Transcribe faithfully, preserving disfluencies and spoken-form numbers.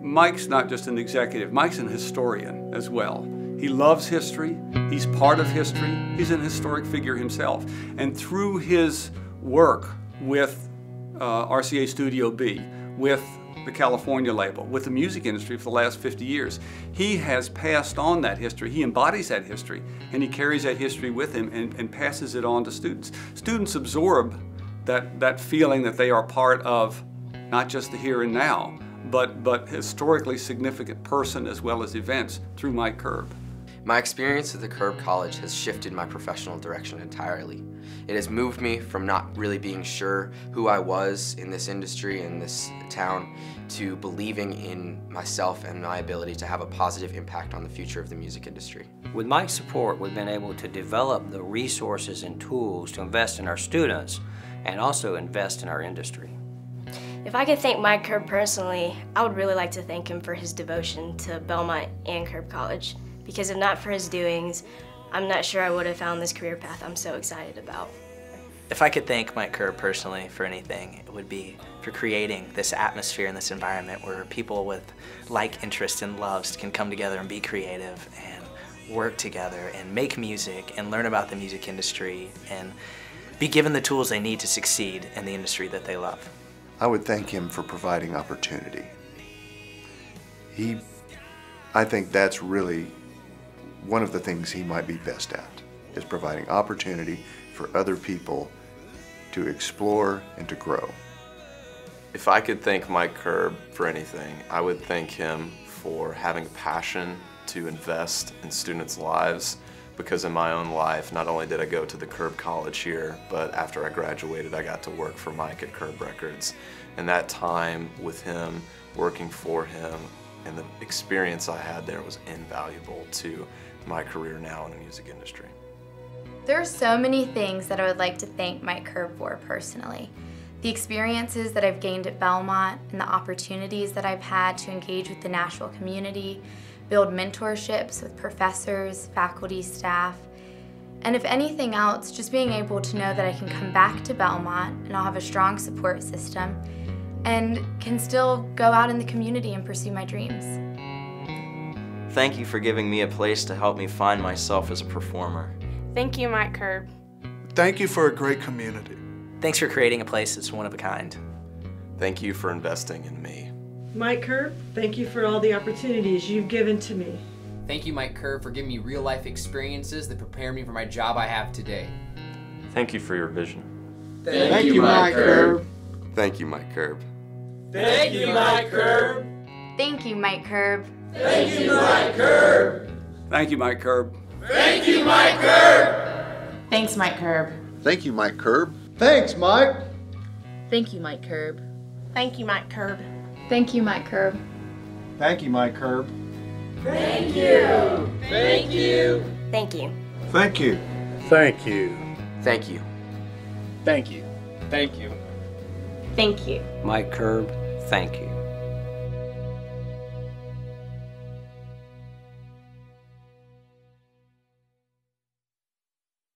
Mike's not just an executive, Mike's an historian as well. He loves history, he's part of history, he's an historic figure himself. And through his work with uh, R C A Studio B, with the California label, with the music industry for the last fifty years, he has passed on that history, he embodies that history, and he carries that history with him and, and passes it on to students. Students absorb that, that feeling that they are part of not just the here and now, but, but historically significant person as well as events through Mike Curb. My experience at the Curb College has shifted my professional direction entirely. It has moved me from not really being sure who I was in this industry, in this town, to believing in myself and my ability to have a positive impact on the future of the music industry. With Mike's support, we've been able to develop the resources and tools to invest in our students and also invest in our industry. If I could thank Mike Curb personally, I would really like to thank him for his devotion to Belmont and Curb College, because if not for his doings, I'm not sure I would have found this career path I'm so excited about. If I could thank Mike Curb personally for anything, it would be for creating this atmosphere and this environment where people with like interests and loves can come together and be creative and work together and make music and learn about the music industry and be given the tools they need to succeed in the industry that they love. I would thank him for providing opportunity. He, I think that's really one of the things he might be best at, is providing opportunity for other people to explore and to grow. If I could thank Mike Curb for anything, I would thank him for having a passion to invest in students' lives, because in my own life, not only did I go to the Curb College here, but after I graduated, I got to work for Mike at Curb Records. And that time with him, working for him, and the experience I had there was invaluable to my career now in the music industry. There are so many things that I would like to thank Mike Curb for personally. The experiences that I've gained at Belmont and the opportunities that I've had to engage with the Nashville community, build mentorships with professors, faculty, staff, and if anything else, just being able to know that I can come back to Belmont and I'll have a strong support system and can still go out in the community and pursue my dreams. Thank you for giving me a place to help me find myself as a performer. Thank you, Mike Curb. Thank you for a great community. Thanks for creating a place that's one of a kind. Thank you for investing in me. Mike Curb, thank you for all the opportunities you've given to me. Thank you, Mike Curb, for giving me real life experiences that prepare me for my job I have today. Thank you for your vision. Thank, thank you, you, Mike Curb. Thank you, Mike Curb. Thank you, Mike Curb. Thank you, Mike Curb. Thank you, Mike Curb. Thank you, Mike Curb. Thank you, Mike Curb. Thanks, Mike Curb. Thank you, Mike Curb. Thanks, Mike. Thank you, Mike Curb. Thank you, Mike Curb. Thank you, Mike Curb. Thank you, Mike Curb. Thank you. Thank you. Thank you. Thank you. Thank you. Thank you. Thank you. Thank you. Thank you. Mike Curb, thank you.